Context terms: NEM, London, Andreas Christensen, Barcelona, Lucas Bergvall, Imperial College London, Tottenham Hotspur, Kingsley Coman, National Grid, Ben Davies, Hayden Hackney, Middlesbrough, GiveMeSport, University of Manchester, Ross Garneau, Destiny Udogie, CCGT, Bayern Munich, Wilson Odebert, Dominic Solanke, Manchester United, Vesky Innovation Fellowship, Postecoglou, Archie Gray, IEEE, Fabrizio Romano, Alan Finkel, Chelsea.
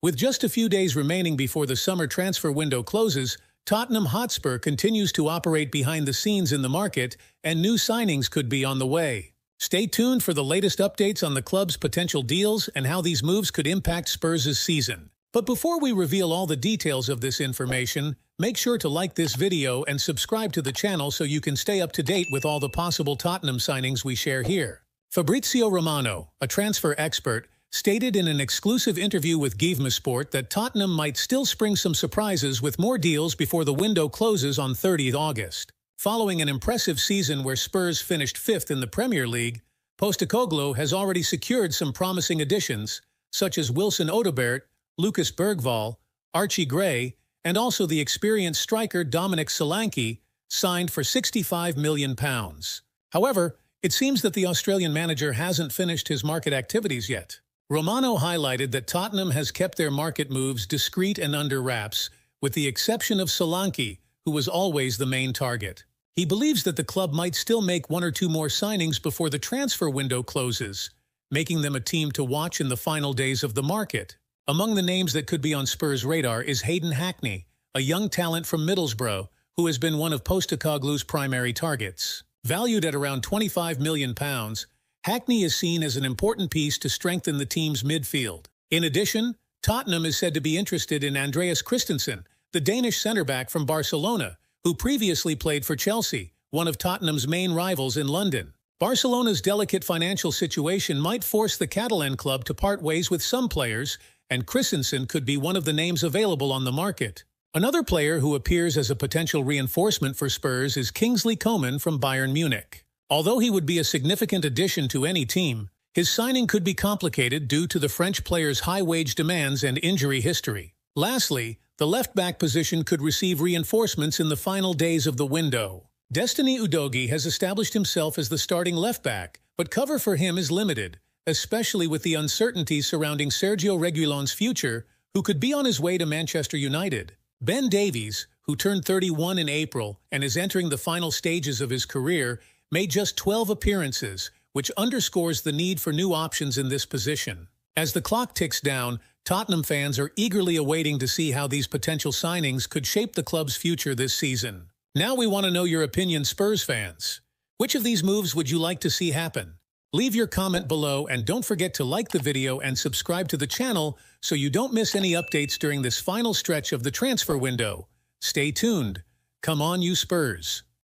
With just a few days remaining before the summer transfer window closes, Tottenham Hotspur continues to operate behind the scenes in the market, and new signings could be on the way. Stay tuned for the latest updates on the club's potential deals and how these moves could impact Spurs' season. But before we reveal all the details of this information, make sure to like this video and subscribe to the channel so you can stay up to date with all the possible Tottenham signings we share here. Fabrizio Romano, a transfer expert, stated in an exclusive interview with GiveMeSport that Tottenham might still spring some surprises with more deals before the window closes on 30th August. Following an impressive season where Spurs finished fifth in the Premier League, Postecoglou has already secured some promising additions, such as Wilson Odebert, Lucas Bergvall, Archie Gray, and also the experienced striker Dominic Solanke, signed for £65 million. However, it seems that the Australian manager hasn't finished his market activities yet. Romano highlighted that Tottenham has kept their market moves discreet and under wraps, with the exception of Solanke, who was always the main target. He believes that the club might still make one or two more signings before the transfer window closes, making them a team to watch in the final days of the market. Among the names that could be on Spurs' radar is Hayden Hackney, a young talent from Middlesbrough, who has been one of Postecoglou's primary targets. Valued at around £25 million, Hackney is seen as an important piece to strengthen the team's midfield. In addition, Tottenham is said to be interested in Andreas Christensen, the Danish centre-back from Barcelona, who previously played for Chelsea, one of Tottenham's main rivals in London. Barcelona's delicate financial situation might force the Catalan club to part ways with some players, and Christensen could be one of the names available on the market. Another player who appears as a potential reinforcement for Spurs is Kingsley Coman from Bayern Munich. Although he would be a significant addition to any team, his signing could be complicated due to the French player's high wage demands and injury history. Lastly, the left-back position could receive reinforcements in the final days of the window. Destiny Udogie has established himself as the starting left-back, but cover for him is limited, especially with the uncertainty surrounding Sergio Reguilón's future, who could be on his way to Manchester United. Ben Davies, who turned 31 in April and is entering the final stages of his career, made just 12 appearances, which underscores the need for new options in this position. As the clock ticks down, Tottenham fans are eagerly awaiting to see how these potential signings could shape the club's future this season. Now we want to know your opinion, Spurs fans. Which of these moves would you like to see happen? Leave your comment below and don't forget to like the video and subscribe to the channel so you don't miss any updates during this final stretch of the transfer window. Stay tuned. Come on, you Spurs.